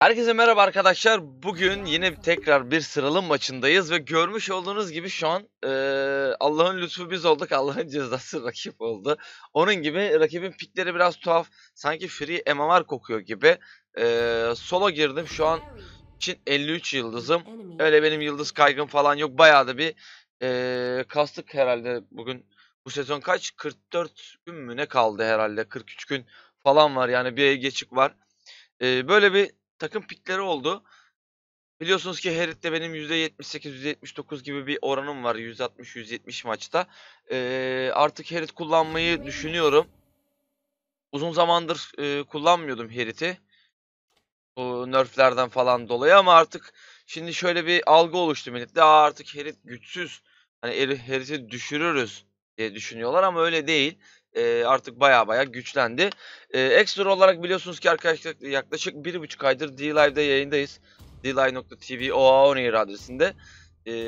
Herkese merhaba arkadaşlar. Bugün yine tekrar bir sıralım maçındayız ve görmüş olduğunuz gibi şu an Allah'ın lütfu biz olduk, Allah'ın cezası rakip oldu. Onun gibi rakibin pikleri biraz tuhaf, sanki free MMR kokuyor gibi. Solo girdim şu an için 53 yıldızım. Öyle benim yıldız kaygım falan yok. Bayağı da bir kastık herhalde bugün. Bu sezon kaç? 44 gün mü ne kaldı herhalde? 43 gün falan var yani, bir ay geçik var. Böyle bir takım pikleri oldu. Biliyorsunuz ki Harith'te benim %78-%79 gibi bir oranım var. %60-%70 maçta. Artık Harith kullanmayı düşünüyorum. Uzun zamandır kullanmıyordum Harith'i. O nerflerden falan dolayı, ama artık şimdi şöyle bir algı oluştu millette. Artık Harith güçsüz. Hani Harith'i düşürürüz diye düşünüyorlar ama öyle değil. Artık baya güçlendi. Ekstra olarak biliyorsunuz ki arkadaşlar yaklaşık 1,5 aydır DLive'de yayındayız. DLive.tv OAonair adresinde.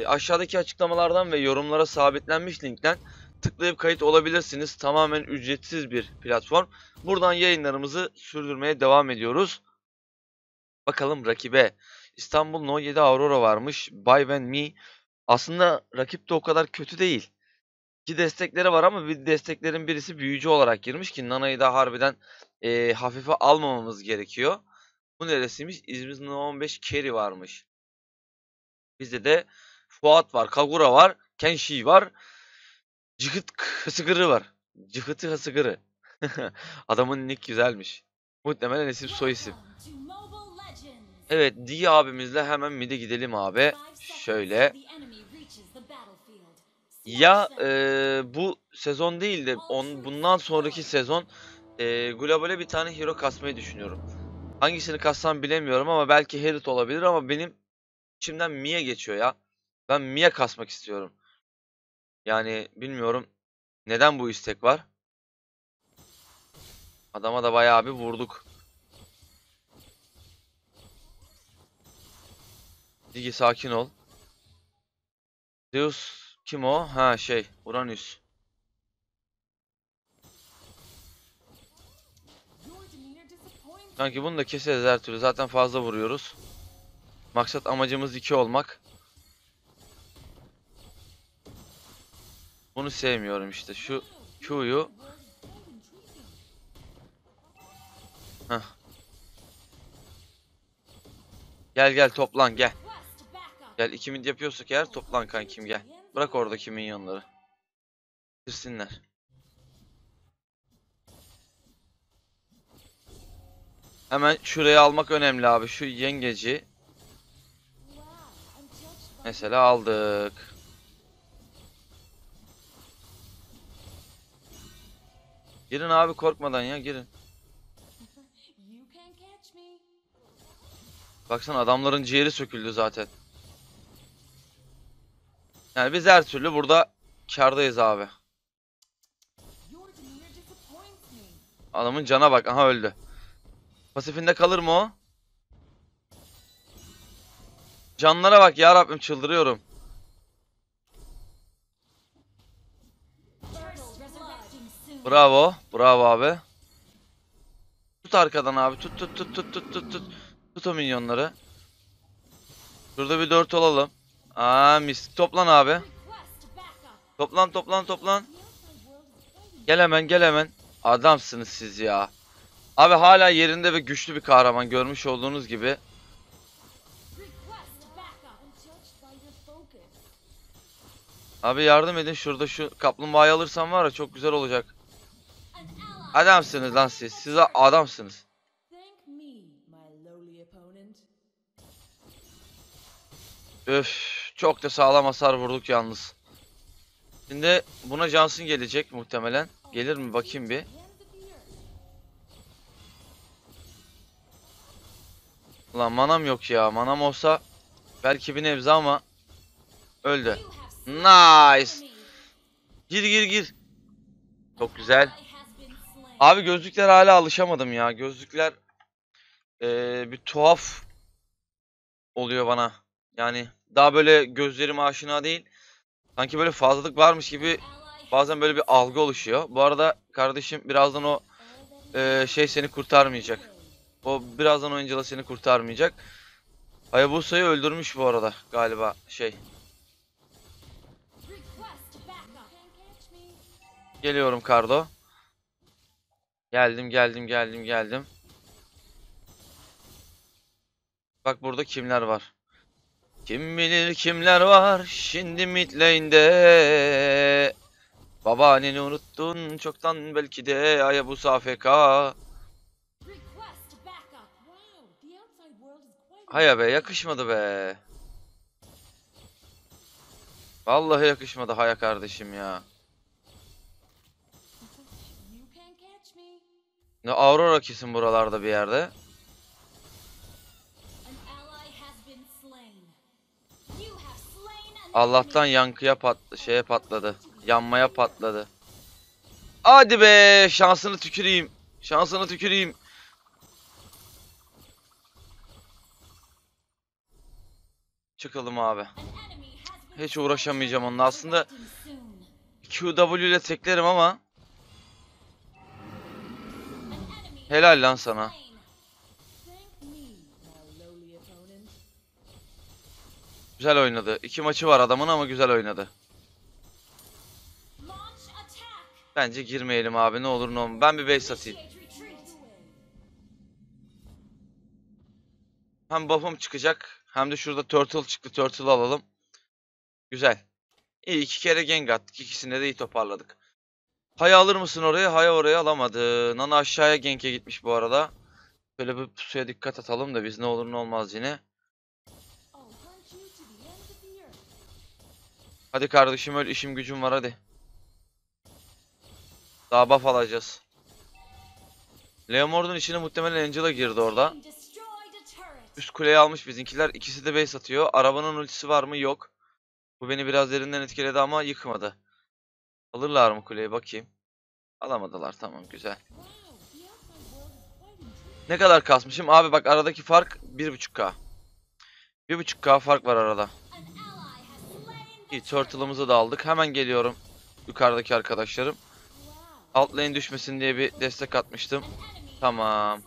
Aşağıdaki açıklamalardan ve yorumlara sabitlenmiş linkten tıklayıp kayıt olabilirsiniz. Tamamen ücretsiz bir platform. Buradan yayınlarımızı sürdürmeye devam ediyoruz. Bakalım rakibe. İstanbul No 7 Aurora varmış. Buy and Me. Aslında rakip de o kadar kötü değil. İki destekleri var ama bir desteklerin birisi büyücü olarak girmiş ki Nana'yı da harbiden hafife almamamız gerekiyor. Bu neresiymiş? İzmir No 15 Carry varmış. Bizde de Fuat var, Kagura var, Kenshi var, Cıhıt Hısıgırı var. Cıhıtı Hısıgırı. Adamın nick güzelmiş. Muhtemelen isim soy isim. Evet, Diggie abimizle hemen mid'e gidelim abi. Şöyle. Ya bu sezon değil de bundan sonraki sezon globale bir tane hero kasmayı düşünüyorum. Hangisini kassam bilemiyorum ama belki Harith olabilir, ama benim içimden Mia geçiyor ya. Ben Mia kasmak istiyorum. Yani bilmiyorum neden bu istek var. Adama da bayağı bir vurduk. Diggie sakin ol. Zeus. Kim o? Ha şey, Uranüs. Sanki bunu da keseriz her türlü. Zaten fazla vuruyoruz. Maksat amacımız 2 olmak. Bunu sevmiyorum işte. Şu Q'yu. Heh. Gel gel toplan gel. Gel, 2 mid yapıyorsak eğer toplan kankim gel. Bırak oradaki minyonları. Girsinler. Hemen şurayı almak önemli abi. Şu yengeci. Mesela aldık. Girin abi, korkmadan ya, girin. Baksana adamların ciğeri söküldü zaten. Yani biz her türlü burada kârdayız abi. Adamın cana bak. Aha öldü. Pasifinde kalır mı o? Canlara bak ya Rabbim, çıldırıyorum. Bravo. Bravo abi. Tut arkadan abi. Tut. Tut o minyonları. Şurada bir 4 olalım. Aa mis. Toplan abi. Toplan. Gel hemen. Adamsınız siz ya. Abi hala yerinde ve güçlü bir kahraman, görmüş olduğunuz gibi. Abi yardım edin, şurada şu kaplumbağayı alırsam var ya çok güzel olacak. Adamsınız lan siz. Siz adamsınız. Öf. Çok da sağlam hasar vurduk yalnız. Şimdi buna Johnson gelecek muhtemelen. Gelir mi bakayım bir. Ulan manam yok ya. Manam olsa belki bir nebze, ama öldü. Nice. Gir. Çok güzel. Abi gözlükler hala alışamadım ya. Gözlükler bir tuhaf oluyor bana. Yani daha böyle gözlerim aşina değil. Sanki böyle fazlalık varmış gibi bazen böyle bir algı oluşuyor. Bu arada kardeşim birazdan o şey seni kurtarmayacak. O birazdan Angela seni kurtarmayacak. Hayabusa'yı öldürmüş bu arada galiba şey. Geliyorum Kardo. Geldim. Bak burada kimler var. Kim bilir kimler var şimdi midlane'de. Babaanneni unuttun çoktan belki de. Hayabusa AFK. Haya be, yakışmadı be. Vallahi yakışmadı Haya kardeşim ya. Ne Aurora kesin buralarda bir yerde. Allah'tan yankıya patladı, şeye patladı. Yanmaya patladı. Hadi be, şansını tüküreyim. Çıkalım abi. Hiç uğraşamayacağım onunla. Aslında QW ile teklerim ama. Helal lan sana. Güzel oynadı. 2 maçı var adamın ama güzel oynadı. Bence girmeyelim abi, ne olur ne olur. Ben bir base atayım. Hem buff'ım çıkacak hem de şurada turtle çıktı. Turtle alalım. Güzel. İyi, 2 kere gank attık. İkisinde de iyi toparladık. Haya alır mısın oraya? Haya oraya alamadı. Nana aşağıya gank'e gitmiş bu arada. Böyle bir pusuya dikkat atalım da biz, ne olur ne olmaz yine. Hadi kardeşim öl, işim gücüm var hadi. Daha buff alacağız. Leomord'un içine muhtemelen Angela girdi orada. Üst kuleyi almış bizimkiler. İkisi de base atıyor. Arabanın ultisi var mı? Yok. Bu beni biraz derinden etkiledi ama yıkmadı. Alırlar mı kuleyi bakayım. Alamadılar, tamam güzel. Ne kadar kasmışım? Abi bak aradaki fark 1.5k. 1.5k fark var arada. İyi, turtle'ımızı da aldık. Hemen geliyorum yukarıdaki arkadaşlarım. Alt lane düşmesin diye bir destek atmıştım. Tamam.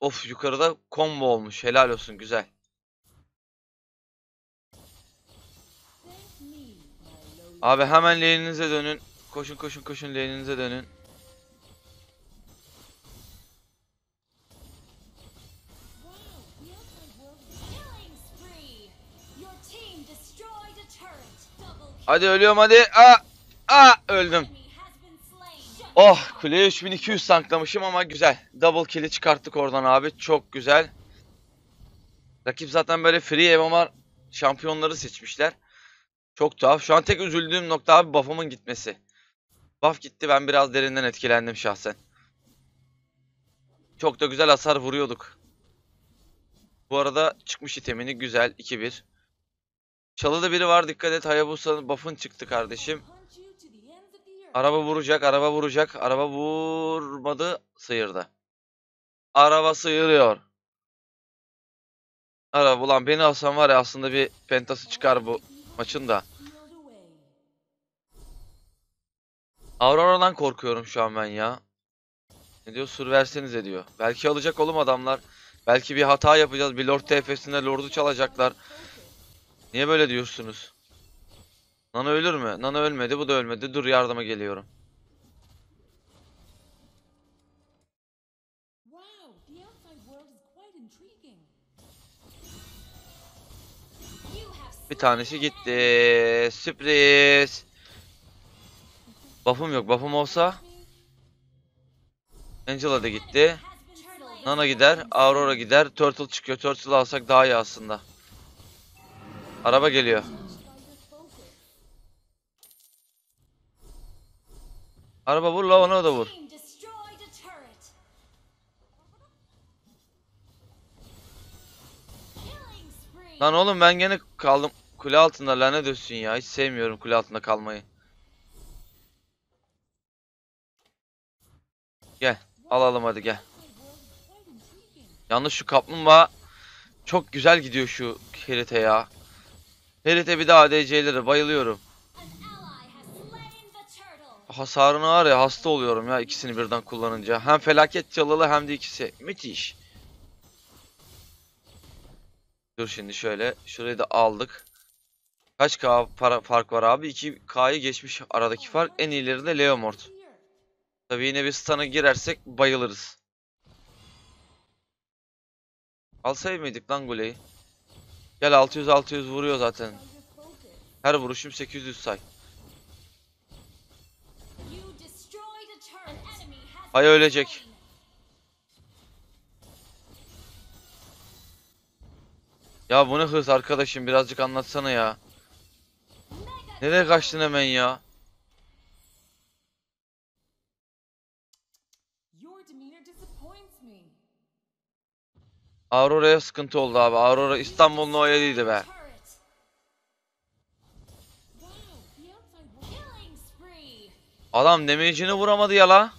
Of, yukarıda combo olmuş. Helal olsun, güzel. Abi hemen lane'inize dönün. Koşun lane'inize dönün. Hadi ölüyorum hadi. Aa öldüm. Oh, kuleye 3200 tanklamışım ama güzel. Double kill'i çıkarttık oradan abi. Çok güzel. Rakip zaten böyle free MMR şampiyonları seçmişler. Çok tuhaf. Şu an tek üzüldüğüm nokta abi buff'ımın gitmesi. Buff gitti, ben biraz derinden etkilendim şahsen. Çok da güzel hasar vuruyorduk. Bu arada çıkmış itemini güzel 2-1. Çalıda biri var, dikkat et. Hayabusa'nın buff'ın çıktı kardeşim. Araba vuracak, Araba vurmadı, sıyırdı. Araba sıyırıyor. Araba, ulan beni alsan var ya, aslında bir pentası çıkar bu maçın da. Aurora'dan korkuyorum şu an ben ya. Ne diyor? Sur versenize diyor. Belki alacak oğlum adamlar. Belki bir hata yapacağız. Bir lord TF'sinde lordu çalacaklar. Niye böyle diyorsunuz? Nana ölür mü? Nana ölmedi, bu da ölmedi. Dur, yardıma geliyorum. Bir tanesi gitti. Sürpriz. Buff'ım yok. Buff'ım olsa Angela da gitti. Nana gider, Aurora gider. Turtle çıkıyor. Turtle'ı alsak daha iyi aslında. Araba geliyor. Araba vur la, ona da vur. Lan oğlum ben gene kaldım kule altında, lanet olsun ya, hiç sevmiyorum kule altında kalmayı. Gel alalım hadi, gel. Yalnız şu kaplumbağa çok güzel gidiyor şu Harith'e ya. Harith'e bir de ADC'lere bayılıyorum. hasarını var ya, hasta oluyorum ya ikisini birden kullanınca. Hem felaket çalılı hem de ikisi. Müthiş. Dur şimdi şöyle. Şurayı da aldık. Kaç K para fark var abi? 2K'yı geçmiş aradaki fark. En ileride Leomord. Tabii yine bir stana girersek bayılırız. Alsayı mıydık lan Gule'yi? Gel 600-600 vuruyor zaten. Her vuruşum 800 say. Ay ölecek. Ya bu ne hız arkadaşım, birazcık anlatsana ya. Nereye kaçtın hemen ya? Aurora'ya sıkıntı oldu abi. Aurora İstanbul'un o yeriydi be. Adam damage'ini vuramadı ya la.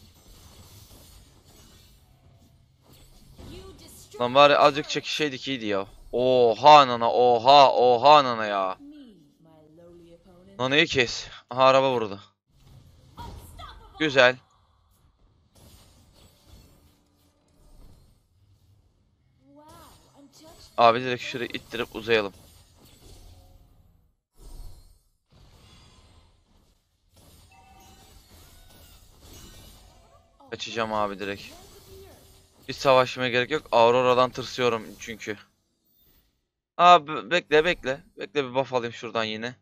Lan bari azıcık çekişeydik, iyiydi ya. Oha nana, oha, oha nana ya. Nana'yı kes. Aha, araba vurdu. Güzel. Abi direkt şurayı ittirip uzayalım. Kaçacağım abi direkt. Hiç savaşmaya gerek yok. Aurora'dan tırsıyorum çünkü. Abi bekle bekle. Bekle bir buff alayım şuradan yine.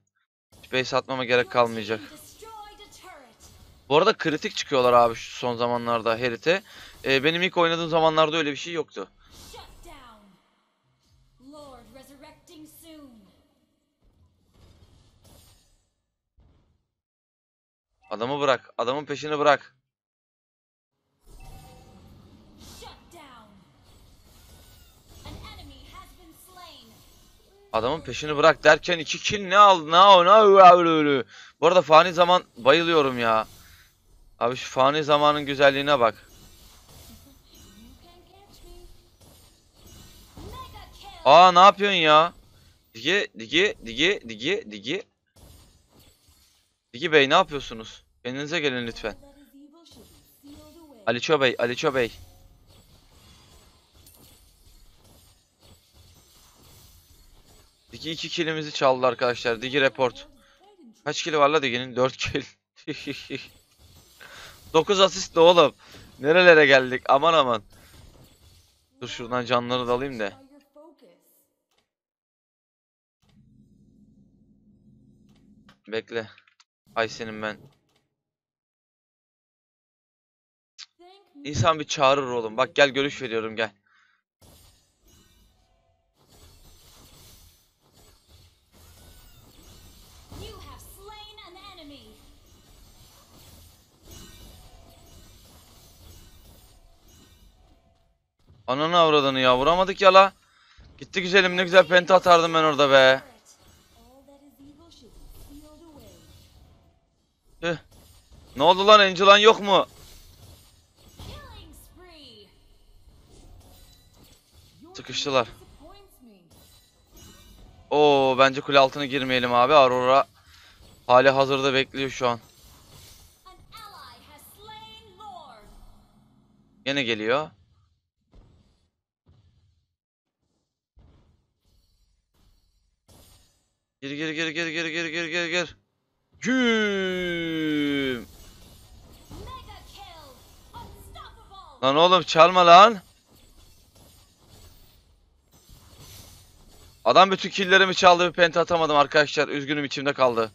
Hiç base atmama gerek kalmayacak. Bu arada kritik çıkıyorlar abi şu son zamanlarda Harith'e. Benim ilk oynadığım zamanlarda öyle bir şey yoktu. Adamı bırak. Adamın peşini bırak. Adamın peşini bırak derken 2 kill ne aldı? Ne? Bu arada fani zaman bayılıyorum ya. Abi şu fani zamanın güzelliğine bak. Aa ne yapıyorsun ya? Diggie. Diggie Bey ne yapıyorsunuz? Kendinize gelin lütfen. Aliço Bey, Aliço Bey. Diggie 2 killimizi çaldı arkadaşlar. Diggie report. Kaç kill var la Diggie'nin? 4 kill. 9 asist de oğlum. Nerelere geldik? Aman aman. Dur şuradan canları da alayım da. Bekle. Ay senin ben. İnsan bir çağırır oğlum. Bak gel görüş veriyorum gel. Ananı avradını ya, vuramadık ya la. Gitti güzelim, ne güzel penta atardım ben orada be. Ne oldu lan, Angela'nın yok mu? Sıkıştılar. Oo bence kule altına girmeyelim abi. Aurora hali hazırda bekliyor şu an. Yine geliyor. Gir. Güm. Lan oğlum çalma lan. Adam bütün killerimi çaldı, bir penta atamadım arkadaşlar. Üzgünüm, içimde kaldı.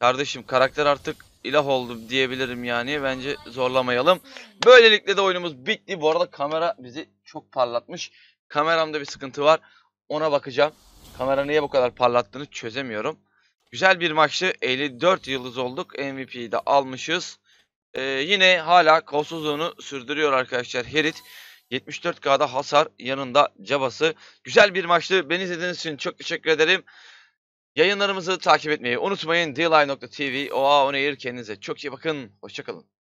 Kardeşim karakter artık ilah oldu diyebilirim yani. Bence zorlamayalım. Böylelikle de oyunumuz bitti. Bu arada kamera bizi çok parlatmış. Kameramda bir sıkıntı var. Ona bakacağım. Kamera niye bu kadar parlattığını çözemiyorum. Güzel bir maçtı. 54 yıldız olduk. MVP'yi de almışız. Yine hala kolsuzluğunu sürdürüyor arkadaşlar Harith. 74K'da hasar, yanında cabası. Güzel bir maçtı. Beni izlediğiniz için çok teşekkür ederim. Yayınlarımızı takip etmeyi unutmayın. DLive.tv, OAonair. Kendinize çok iyi bakın. Hoşçakalın.